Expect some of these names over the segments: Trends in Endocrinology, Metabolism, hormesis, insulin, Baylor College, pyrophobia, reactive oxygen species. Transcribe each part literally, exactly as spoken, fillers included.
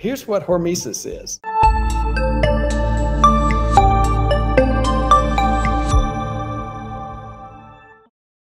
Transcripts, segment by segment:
Here's what hormesis is.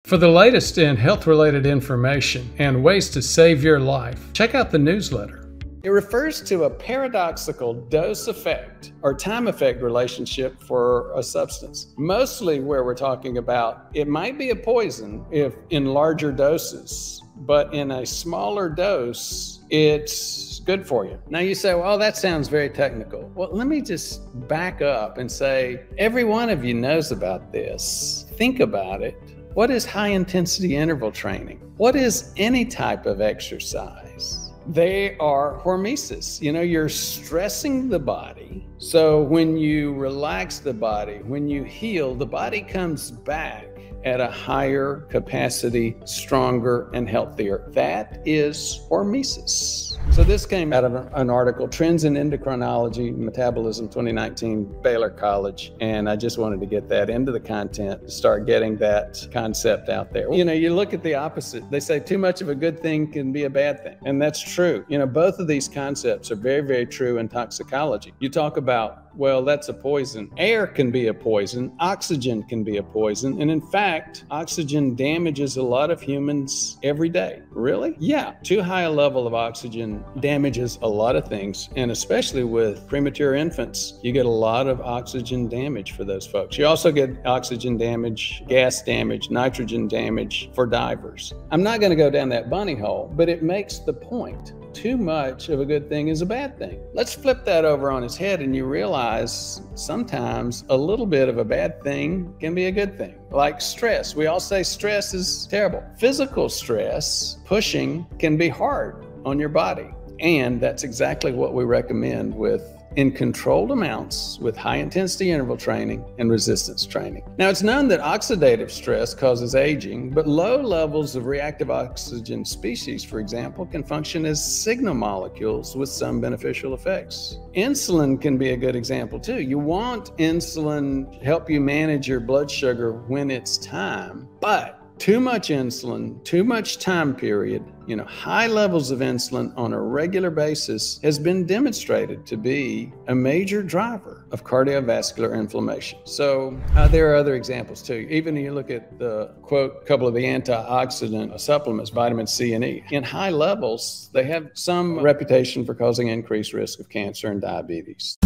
For the latest in health-related information and ways to save your life, check out the newsletter. It refers to a paradoxical dose-effect or time-effect relationship for a substance. Mostly where we're talking about, it might be a poison if in larger doses, but in a smaller dose, it's good for you. Now you say, well, that sounds very technical. Well, let me just back up and say, every one of you knows about this. Think about it. What is high-intensity interval training? What is any type of exercise? They are hormesis. You know, you're stressing the body. So when you relax the body, when you heal, the body comes back at a higher capacity, stronger and healthier. That is hormesis. So this came out of an article, Trends in Endocrinology, Metabolism twenty nineteen, Baylor College. And I just wanted to get that into the content, to start getting that concept out there. You know, you look at the opposite. They say too much of a good thing can be a bad thing. And that's true. You know, both of these concepts are very, very true in toxicology. You talk about, well, that's a poison. Air can be a poison. Oxygen can be a poison. And in fact, oxygen damages a lot of humans every day. Really? Yeah. Too high a level of oxygen damages a lot of things. And especially with premature infants, you get a lot of oxygen damage for those folks. You also get oxygen damage, gas damage, nitrogen damage for divers. I'm not going to go down that bunny hole, but it makes the point. Too much of a good thing is a bad thing. Let's flip that over on its head and you realize sometimes a little bit of a bad thing can be a good thing. Like stress. We all say stress is terrible. Physical stress, pushing, can be hard on your body. And that's exactly what we recommend with in controlled amounts with high-intensity interval training and resistance training. Now, it's known that oxidative stress causes aging, but low levels of reactive oxygen species, for example, can function as signal molecules with some beneficial effects. Insulin can be a good example, too. You want insulin to help you manage your blood sugar when it's time, but too much insulin, too much time period, you know, high levels of insulin on a regular basis has been demonstrated to be a major driver of cardiovascular inflammation. So uh, there are other examples too. Even if you look at the, quote, couple of the antioxidant supplements, vitamin C and E, in high levels, they have some reputation for causing increased risk of cancer and diabetes.